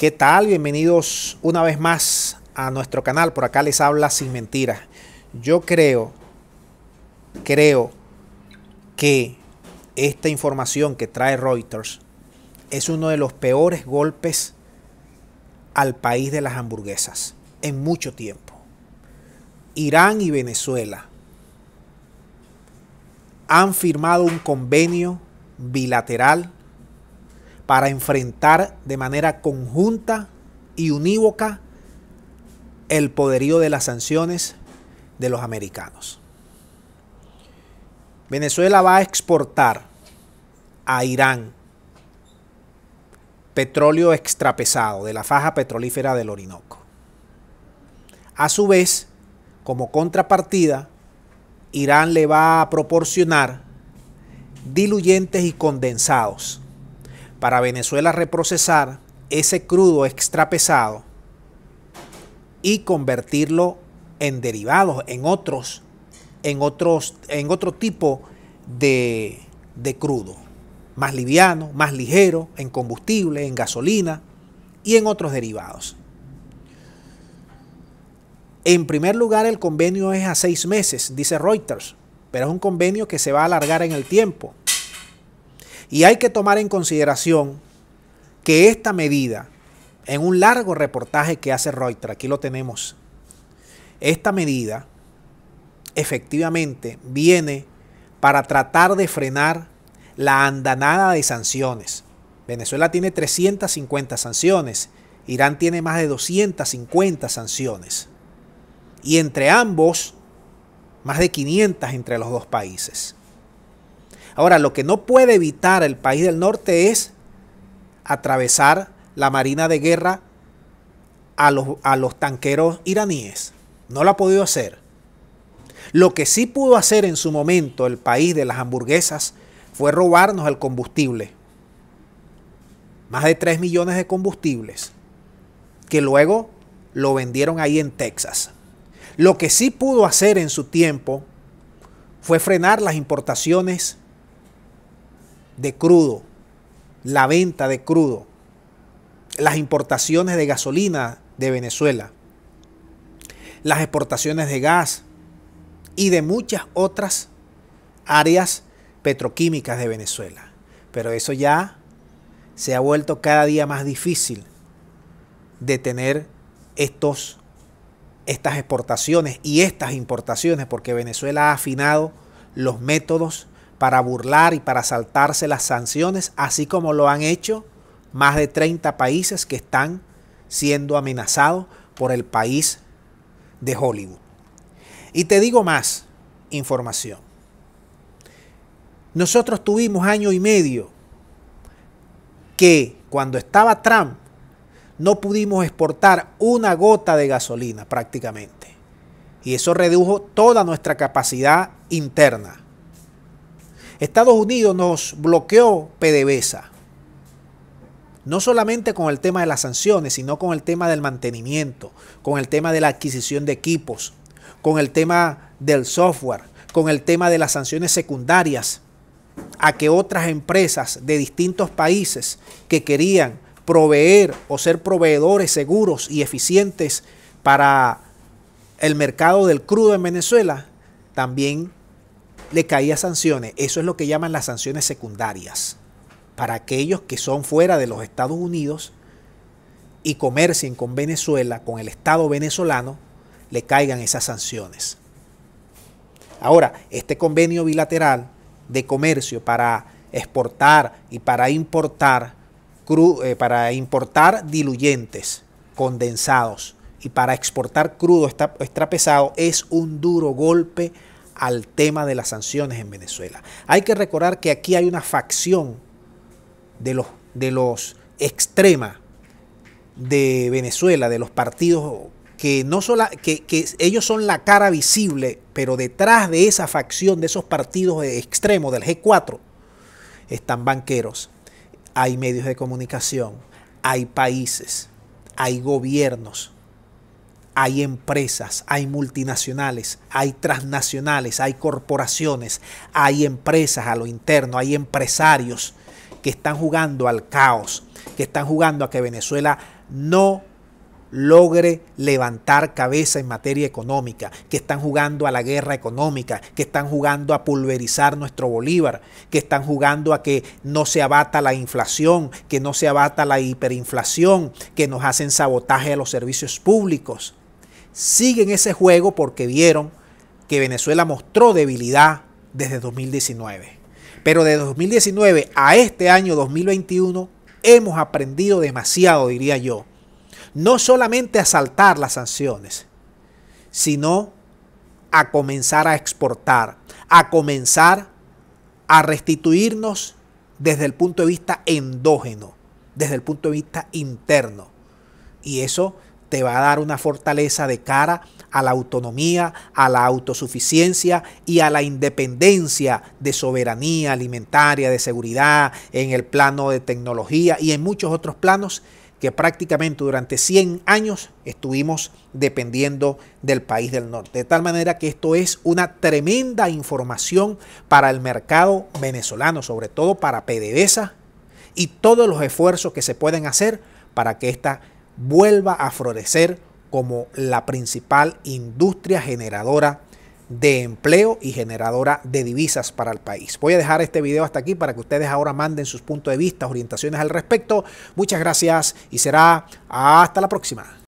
¿Qué tal? Bienvenidos una vez más a nuestro canal. Por acá les habla Sin Mentiras. Yo creo que esta información que trae Reuters es uno de los peores golpes al país de las hamburguesas en mucho tiempo. Irán y Venezuela han firmado un convenio bilateral para enfrentar de manera conjunta y unívoca el poderío de las sanciones de los americanos. Venezuela va a exportar a Irán petróleo extrapesado de la faja petrolífera del Orinoco. A su vez, como contrapartida, Irán le va a proporcionar diluyentes y condensados para Venezuela reprocesar ese crudo extrapesado y convertirlo en derivados, en otro tipo de crudo, más liviano, más ligero, en combustible, en gasolina y en otros derivados. En primer lugar, el convenio es a 6 meses, dice Reuters, pero es un convenio que se va a alargar en el tiempo. Y hay que tomar en consideración que esta medida, en un largo reportaje que hace Reuters, aquí lo tenemos, esta medida efectivamente viene para tratar de frenar la andanada de sanciones. Venezuela tiene 350 sanciones, Irán tiene más de 250 sanciones. Y entre ambos, más de 500 entre los dos países. Ahora, lo que no puede evitar el país del norte es atravesar la marina de guerra a los tanqueros iraníes. No lo ha podido hacer. Lo que sí pudo hacer en su momento el país de las hamburguesas fue robarnos el combustible. Más de 3 millones de combustibles que luego lo vendieron ahí en Texas. Lo que sí pudo hacer en su tiempo fue frenar las importaciones de crudo, la venta de crudo, las importaciones de gasolina de Venezuela, las exportaciones de gas y de muchas otras áreas petroquímicas de Venezuela. Pero eso ya se ha vuelto cada día más difícil detener estas exportaciones y estas importaciones, porque Venezuela ha afinado los métodos para burlar y para saltarse las sanciones, así como lo han hecho más de 30 países que están siendo amenazados por el país de Hollywood. Y te digo más información. Nosotros tuvimos año y medio que cuando estaba Trump no pudimos exportar una gota de gasolina prácticamente. Y eso redujo toda nuestra capacidad interna. Estados Unidos nos bloqueó PDVSA. No solamente con el tema de las sanciones, sino con el tema del mantenimiento, con el tema de la adquisición de equipos, con el tema del software, con el tema de las sanciones secundarias, a que otras empresas de distintos países que querían proveer o ser proveedores seguros y eficientes para el mercado del crudo en Venezuela, también le caían sanciones. Eso es lo que llaman las sanciones secundarias, para aquellos que son fuera de los Estados Unidos y comercien con Venezuela, con el Estado venezolano, le caigan esas sanciones. Ahora, este convenio bilateral de comercio para exportar y para importar diluyentes, condensados y para exportar crudo extrapesado es un duro golpe al tema de las sanciones en Venezuela. Hay que recordar que aquí hay una facción de los extremos de Venezuela, de los partidos que no solo que ellos son la cara visible, pero detrás de esa facción, de esos partidos extremos del G4, están banqueros. Hay medios de comunicación, hay países, hay gobiernos, hay empresas, hay multinacionales, hay transnacionales, hay corporaciones, hay empresas a lo interno, hay empresarios que están jugando al caos, que están jugando a que Venezuela no logre levantar cabeza en materia económica, que están jugando a la guerra económica, que están jugando a pulverizar nuestro bolívar, que están jugando a que no se abata la inflación, que no se abata la hiperinflación, que nos hacen sabotaje a los servicios públicos. Siguen ese juego porque vieron que Venezuela mostró debilidad desde 2019. Pero de 2019 a este año 2021 hemos aprendido demasiado, diría yo. No solamente a saltar las sanciones, sino a comenzar a exportar, a comenzar a restituirnos desde el punto de vista endógeno, desde el punto de vista interno. Y eso te va a dar una fortaleza de cara a la autonomía, a la autosuficiencia y a la independencia de soberanía alimentaria, de seguridad, en el plano de tecnología y en muchos otros planos que prácticamente durante 100 años estuvimos dependiendo del país del norte. De tal manera que esto es una tremenda información para el mercado venezolano, sobre todo para PDVSA y todos los esfuerzos que se pueden hacer para que ésta vuelva a florecer como la principal industria generadora de empleo y generadora de divisas para el país. Voy a dejar este video hasta aquí para que ustedes ahora manden sus puntos de vista, orientaciones al respecto. Muchas gracias y será hasta la próxima.